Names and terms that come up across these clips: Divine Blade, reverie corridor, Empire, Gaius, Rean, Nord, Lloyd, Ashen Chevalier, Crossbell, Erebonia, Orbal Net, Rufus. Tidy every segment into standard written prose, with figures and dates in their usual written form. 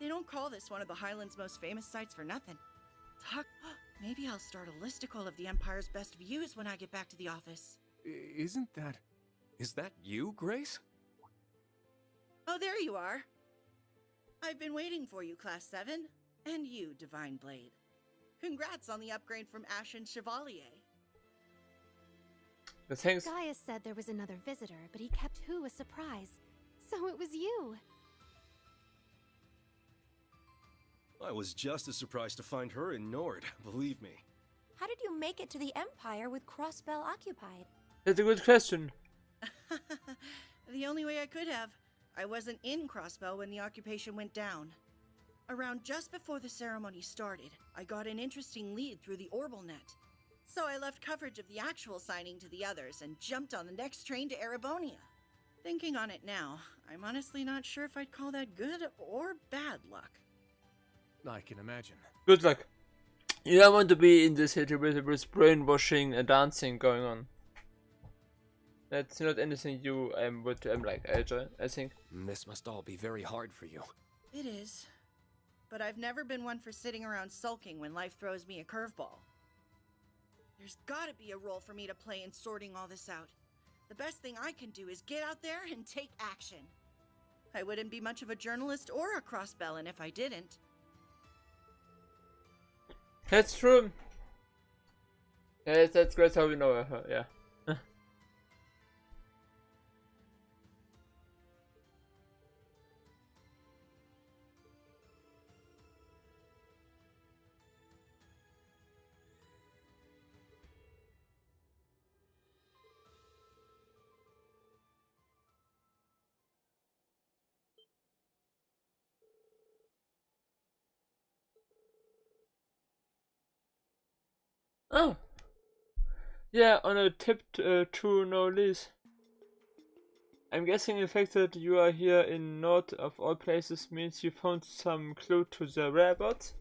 They don't call this one of the Highlands' most famous sites for nothing. Talk. Maybe I'll start a listicle of the Empire's best views when I get back to the office. Is that you, Grace? Oh, there you are. I've been waiting for you, Class 7. And you, Divine Blade. Congrats on the upgrade from Ashen Chevalier. Gaius said there was another visitor, but he kept Who a surprise. So it was you. I was just as surprised to find her in Nord, believe me. How did you make it to the Empire with Crossbell occupied? That's a good question. The only way I could have. I wasn't in Crossbell when the occupation went down. Around just before the ceremony started, I got an interesting lead through the Orbal Net. So I left coverage of the actual signing to the others and jumped on the next train to Erebonia. Thinking on it now, I'm honestly not sure if I'd call that good or bad luck. I can imagine. Good luck. You don't want to be in this city with brainwashing and dancing going on. That's not anything you would like, I think. This must all be very hard for you. It is. But I've never been one for sitting around sulking when life throws me a curveball. There's gotta be a role for me to play in sorting all this out. The best thing I can do is get out there and take action. I wouldn't be much of a journalist or a Crossbellin if I didn't. That's true. That's great how we know her, yeah. Oh, yeah, on a tip to no lease. I'm guessing the fact that you are here in Nord of all places means you found some clue to the whereabouts.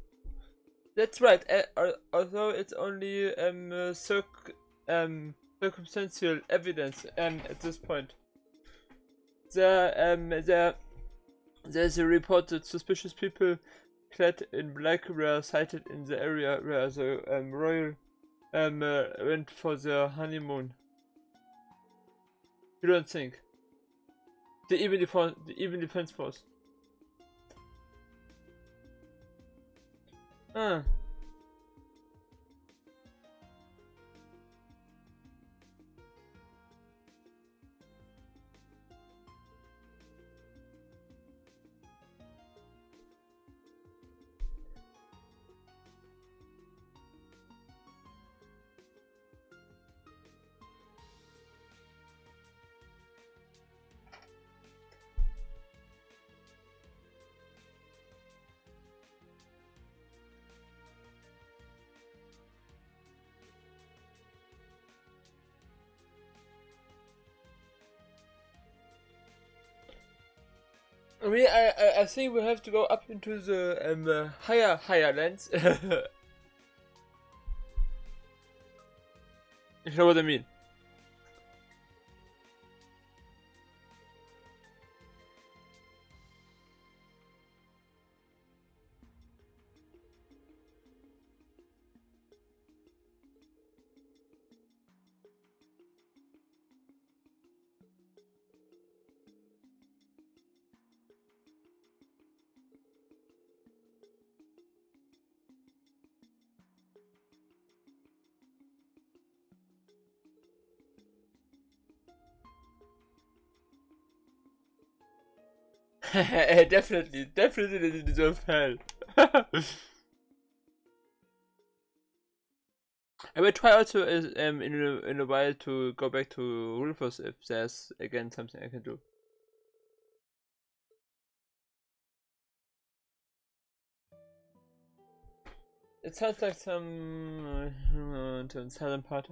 That's right, although it's only circumstantial evidence at this point. There's a report that suspicious people clad in black were sighted in the area where the royal went for their honeymoon. You don't think? The even defense force. Huh. I mean, I think we have to go up into the higher lands. You know what I mean? Definitely didn't deserve hell. I will try also in a while to go back to Rufus if there's again something I can do. It sounds like some southern part.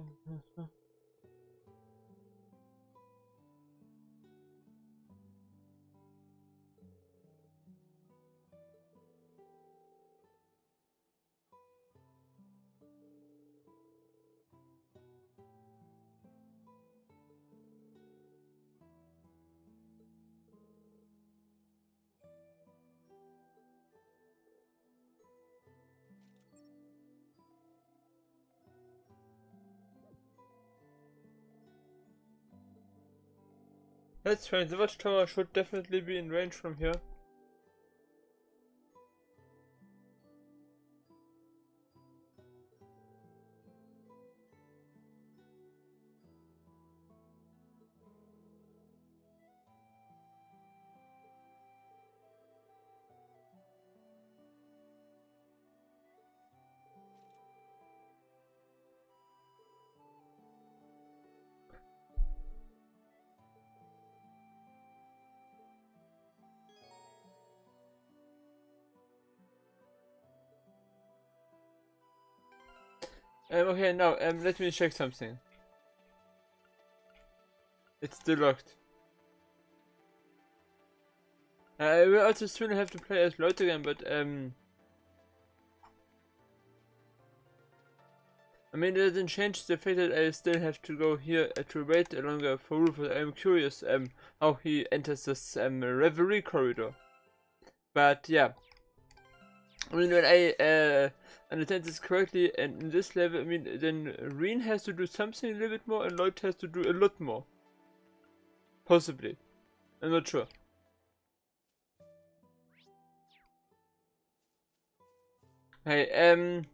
That's fine, the watchtower should definitely be in range from here. Okay, now, let me check something. It's still locked. I will also soon have to play as Lloyd again, but, I mean, it doesn't change the fact that I still have to go here to wait longer for Rufus. I'm curious, how he enters this, reverie corridor. But, yeah. I mean, when I, understand this correctly, and in this level, I mean, then Rean has to do something a little bit more, and Lloyd has to do a lot more. Possibly. I'm not sure. Hey,